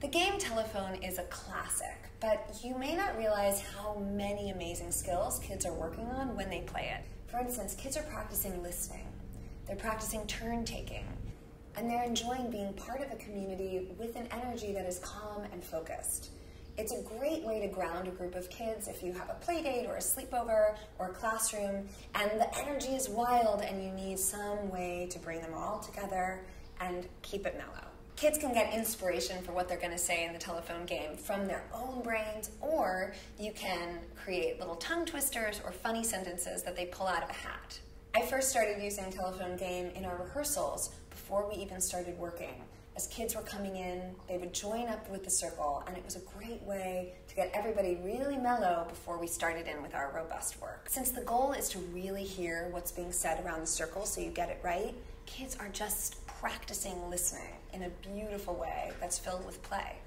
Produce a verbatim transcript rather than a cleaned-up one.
The game telephone is a classic, but you may not realize how many amazing skills kids are working on when they play it. For instance, kids are practicing listening, they're practicing turn-taking, and they're enjoying being part of a community with an energy that is calm and focused. It's a great way to ground a group of kids if you have a play date or a sleepover or a classroom, and the energy is wild and you need some way to bring them all together and keep it mellow. Kids can get inspiration for what they're going to say in the telephone game from their own brains, or you can create little tongue twisters or funny sentences that they pull out of a hat. I first started using telephone game in our rehearsals before we even started working. As kids were coming in, they would join up with the circle, and it was a great way to get everybody really mellow before we started in with our robust work. Since the goal is to really hear what's being said around the circle so you get it right, kids are just practicing listening in a beautiful way that's filled with play.